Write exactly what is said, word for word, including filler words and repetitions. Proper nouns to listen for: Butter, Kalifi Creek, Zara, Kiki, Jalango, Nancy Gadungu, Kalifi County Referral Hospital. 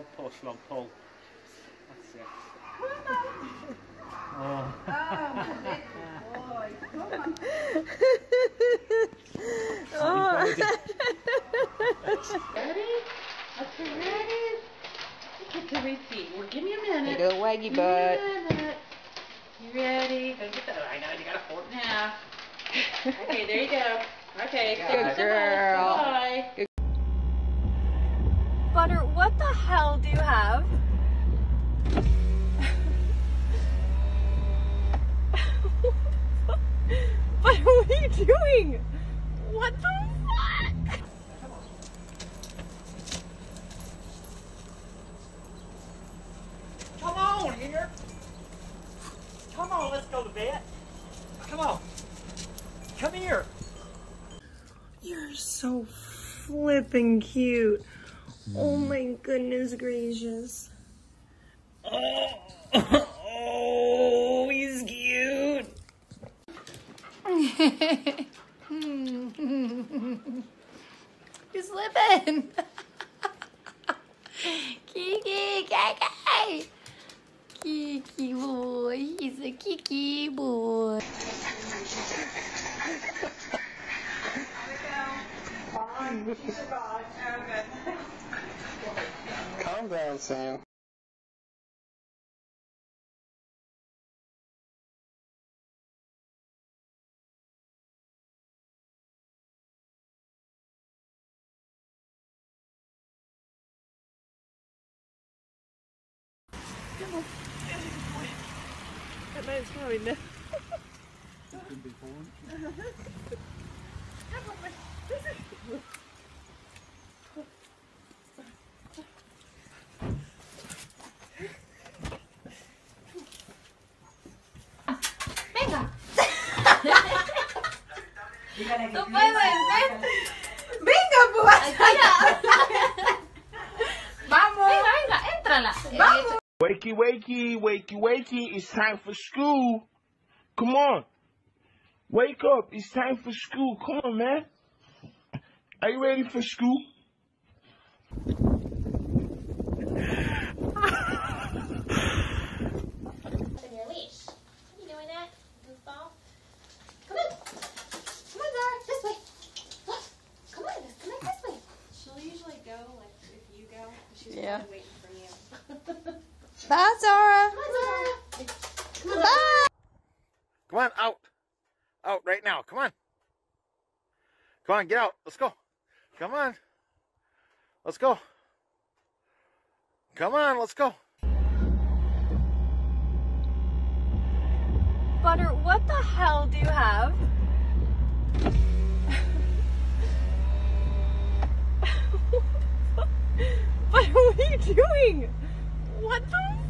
long push, long pull. That's it. Oh, oh little boy, come on. Oh. Ready? Okay, ready? Get to repeat. Well, give me a minute. You go waggy butt. Give me a minute. You ready? Go get that. I know you got a fork now. Okay, there you go. Okay, good girl. Bye. Good. Butter, what the hell do you have? Butter, what are you doing? What the fuck? Come on here. Come on, let's go to bed. Come on. Come here. You're so flipping cute. Oh my goodness gracious. Oh, oh he's cute. You're slipping. Kiki, Kiki. Kiki boy. He's a Kiki boy. Calm down, Sam. That man's throwing there. Venga. No puedes, venga, pues. Vamos. Venga, venga, entrala. Vamos. Wakey, wakey, wakey, wakey. It's time for school. Come on. Wake up. It's time for school. Come on, man. Are you ready for school? Open your leash. You doing that, goofball? Come on. Come on, Zara. This way. Look. Come on. Come on this way. She'll usually go like if you go. She's yeah. Really waiting for you. Bye, Zara. Bye, Zara. Come on. Bye. Come on, out. Out right now. Come on. Come on, get out. Let's go. Come on. Let's go. Come on, let's go. Butter, what the hell do you have? Butter, what are you doing? What the